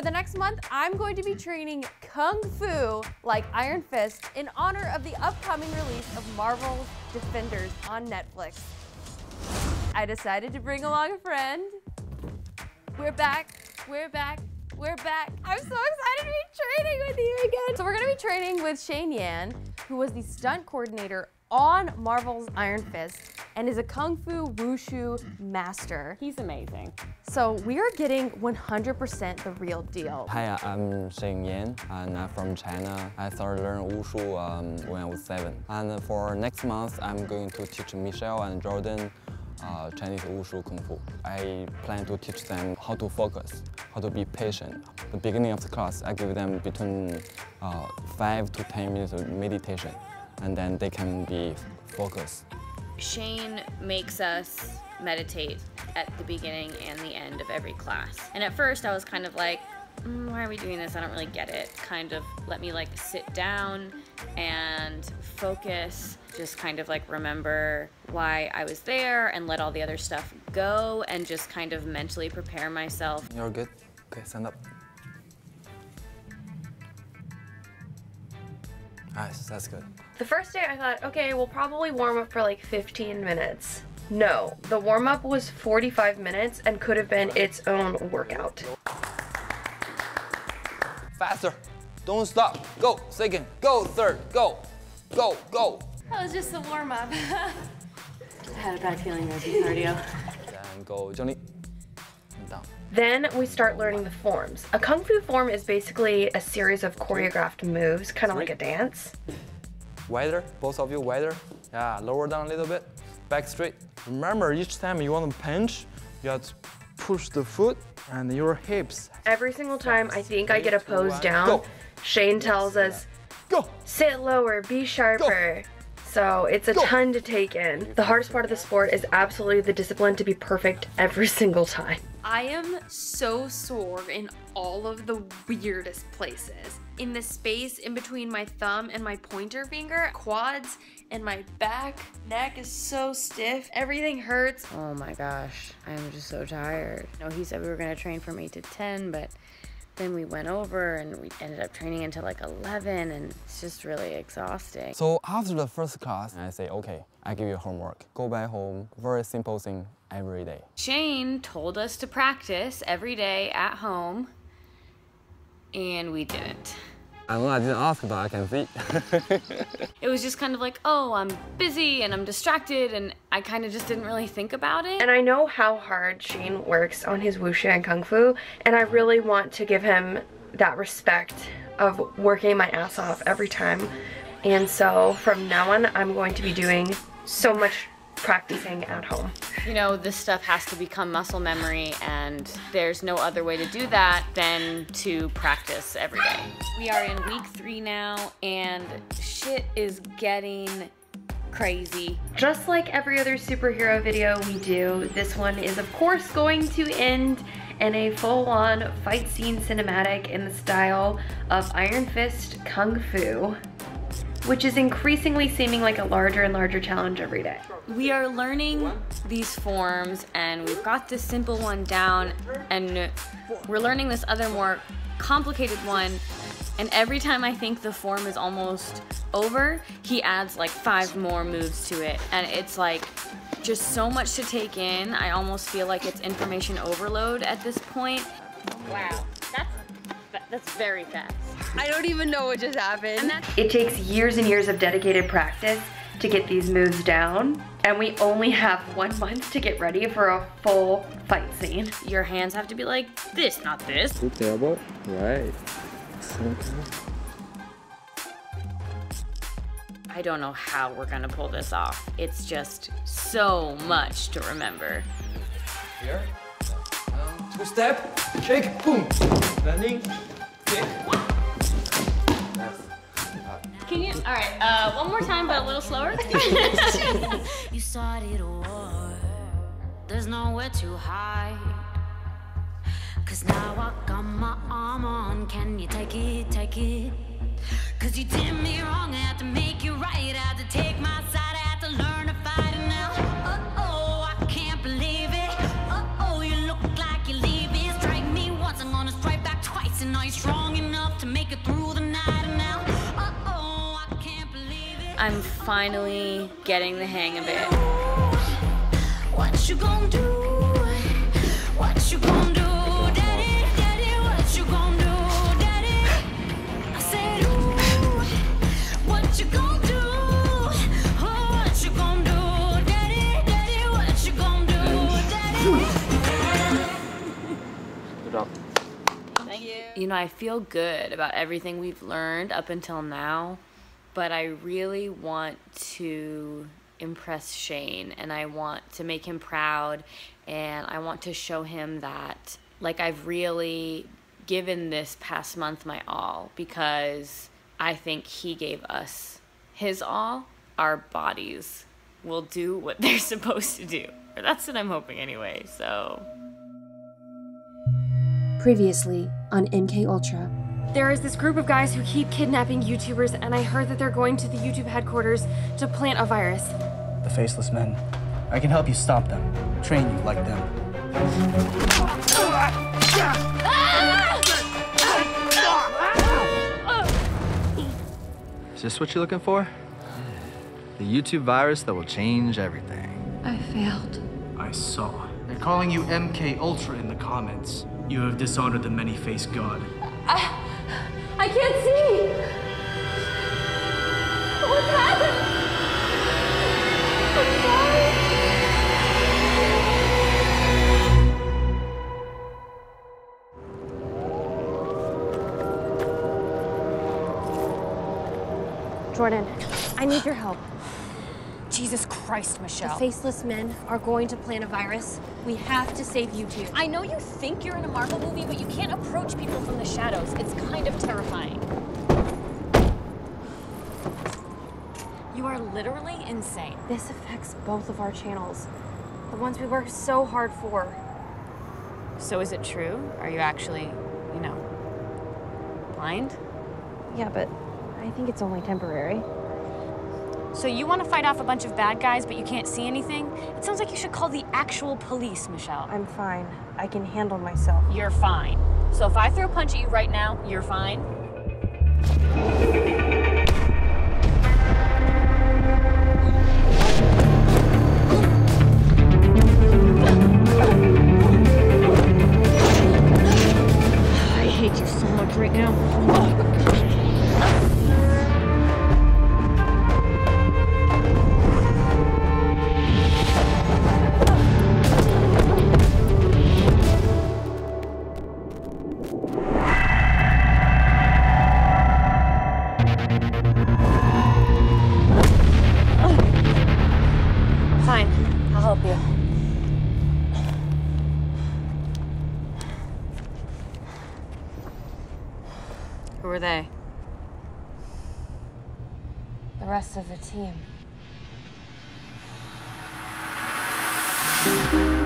For the next month, I'm going to be training Kung Fu like Iron Fist in honor of the upcoming release of Marvel's Defenders on Netflix. I decided to bring along a friend. We're back. I'm so excited to be training with you again. So we're gonna be training with Shane Yan, who was the stunt coordinator on Marvel's Iron Fist and is a Kung Fu Wushu master. He's amazing. So we are getting 100% the real deal. Hi, I'm Shane Yan, and I'm from China. I started learning Wushu when I was 7. And for next month, I'm going to teach Michelle and Jordan Chinese Wushu Kung Fu. I plan to teach them how to focus, how to be patient. At the beginning of the class, I give them between 5 to 10 minutes of meditation, and then they can be focused. Shane makes us meditate at the beginning and the end of every class. And at first I was kind of like, why are we doing this? I don't really get it. Kind of let me like sit down and focus, just kind of like remember why I was there and let all the other stuff go and just kind of mentally prepare myself. You're good. Okay, stand up. Nice, that's good. The first day I thought, okay, we'll probably warm up for like 15 minutes. No, the warm up was 45 minutes and could have been its own workout. Faster, don't stop, go, second, go, third, go, go, go. That was just the warm up. I had a bad feeling there would be cardio. Then go, Johnny. Down. Then we start learning the forms. A Kung Fu form is basically a series of choreographed moves, kind of like a dance. Wider, both of you wider. Yeah, lower down a little bit. Back straight. Remember, each time you want to punch, you have to push the foot and your hips. Every single time I think I get a pose down, go. Shane tells us, go. Sit lower, be sharper. Go. So it's a ton to take in. The hardest part of the sport is absolutely the discipline to be perfect every single time. I am so sore in all of the weirdest places. In the space in between my thumb and my pointer finger, quads and my back, neck is so stiff, everything hurts. Oh my gosh, I'm just so tired. No, he said we were gonna train from 8 to 10, but then we went over and we ended up training until like 11, and it's just really exhausting. So after the first class, I say, okay, I give you homework. Go back home, very simple thing every day. Shane told us to practice every day at home, and we didn't. I know I didn't ask, but I can see. It was just kind of like, oh, I'm busy and I'm distracted, and I kind of just didn't really think about it. And I know how hard Shane works on his Wushu and Kung Fu, and I really want to give him that respect of working my ass off every time. And so from now on, I'm going to be doing so much practicing at home. You know, this stuff has to become muscle memory, and there's no other way to do that than to practice every day. We are in week 3 now, and shit is getting crazy. Just like every other superhero video we do, this one is of course going to end in a full-on fight scene cinematic in the style of Iron Fist Kung Fu, which is increasingly seeming like a larger and larger challenge every day. We are learning these forms, and we've got this simple one down, and we're learning this other more complicated one, and every time I think the form is almost over, he adds like 5 more moves to it, and it's like just so much to take in. I almost feel like it's information overload at this point. Wow, that's very fast. I don't even know what just happened. It takes years and years of dedicated practice to get these moves down, and we only have 1 month to get ready for a full fight scene. Your hands have to be like this, not this. Keep the elbow. Right. I don't know how we're gonna pull this off. It's just so much to remember. Here. 2 step, kick, boom. Landing, kick. Can you, all right, one more time, but a little slower. You started a war, there's nowhere to hide. Cause now I got my arm on, can you take it? Cause you did me wrong, I had to make you right, I had to take my side, I had to learn to fight and now. Oh, I can't believe it. Oh, you look like you're leaving. Strike me once, I'm gonna strike back twice. strong enough to make it through the night and now. Uh-oh, I can't believe it. I'm finally getting the hang of it. What you gonna do? What you gonna do? Daddy, daddy, what you gonna do? Daddy, I said, ooh, what you gonna do? Oh, what you gonna do? Daddy, daddy, what you gonna do? Daddy. Good job. Thank you. You know, I feel good about everything we've learned up until now, but I really want to impress Shane, and I want to make him proud, and I want to show him that, like, I've really given this past month my all, because I think he gave us his all. Our bodies will do what they're supposed to do. Or that's what I'm hoping anyway, so. Previously on MK Ultra. There is this group of guys who keep kidnapping YouTubers, and I heard that they're going to the YouTube headquarters to plant a virus. The Faceless Men. I can help you stop them. Train you like them. Is this what you're looking for? The YouTube virus that will change everything. I failed. I saw. They're calling you MK Ultra in the comments. You have dishonored the many-faced god. I can't see! What's happened? I'm sorry! Jordan, I need your help. Jesus Christ, Michelle. The Faceless Men are going to plant a virus. We have to save YouTube. I know you think you're in a Marvel movie, but you can't approach people from the shadows. It's kind of terrifying. You are literally insane. This affects both of our channels, the ones we worked so hard for. So is it true? Are you actually, you know, blind? Yeah, but I think it's only temporary. So you want to fight off a bunch of bad guys, but you can't see anything? It sounds like you should call the actual police, Michelle. I'm fine. I can handle myself. You're fine. So if I throw a punch at you right now, you're fine? I hate you so much right now. Who are they? The rest of the team.